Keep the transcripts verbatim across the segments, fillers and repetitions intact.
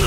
行く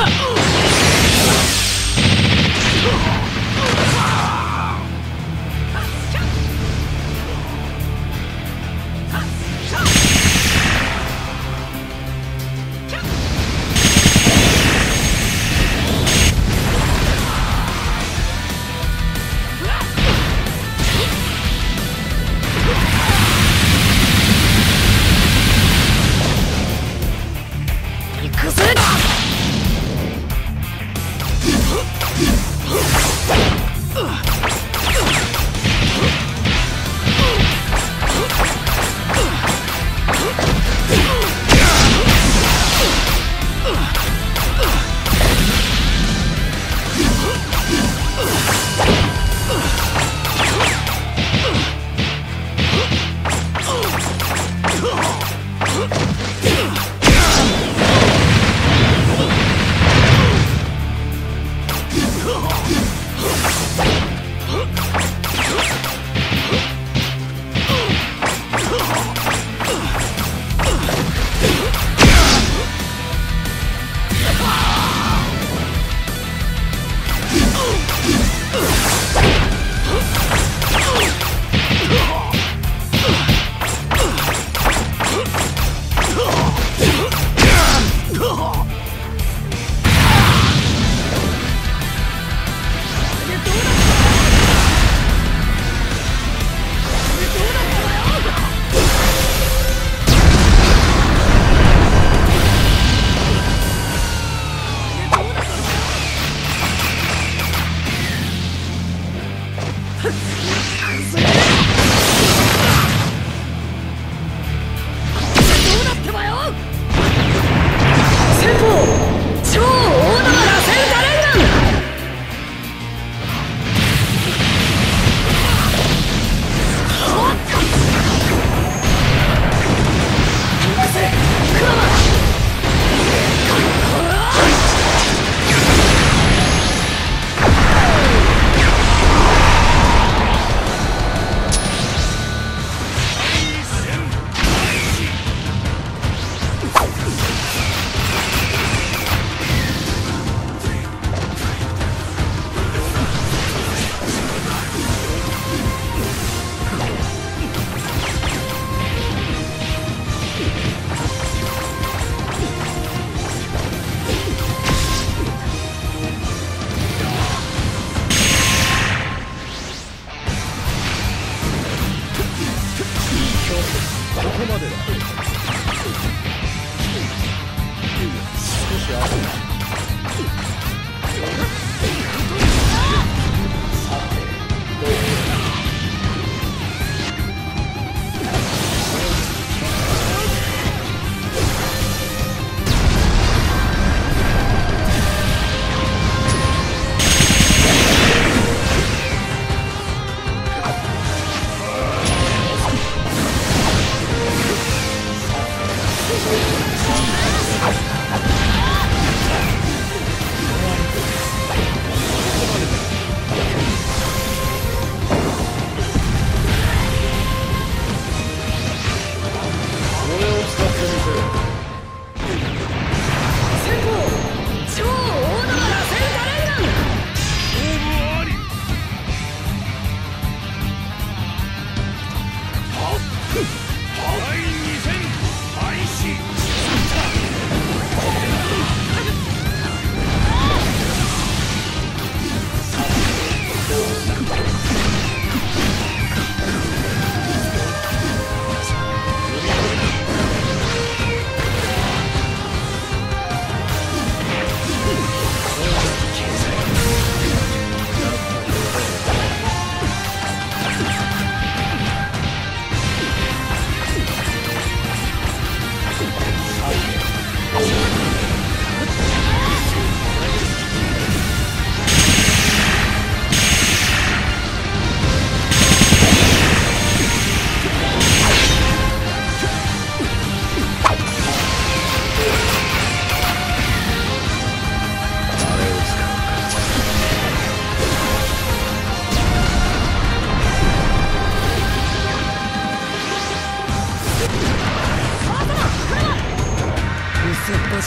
ぜ。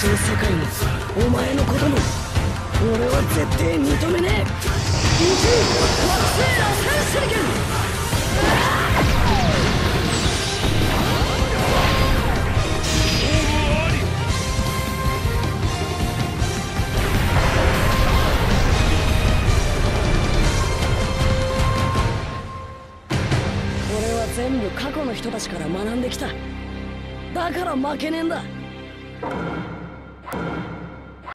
私の世界もお前のことも俺は絶対認めねえ。俺は全部過去の人たちから学んできた。だから負けねえんだ。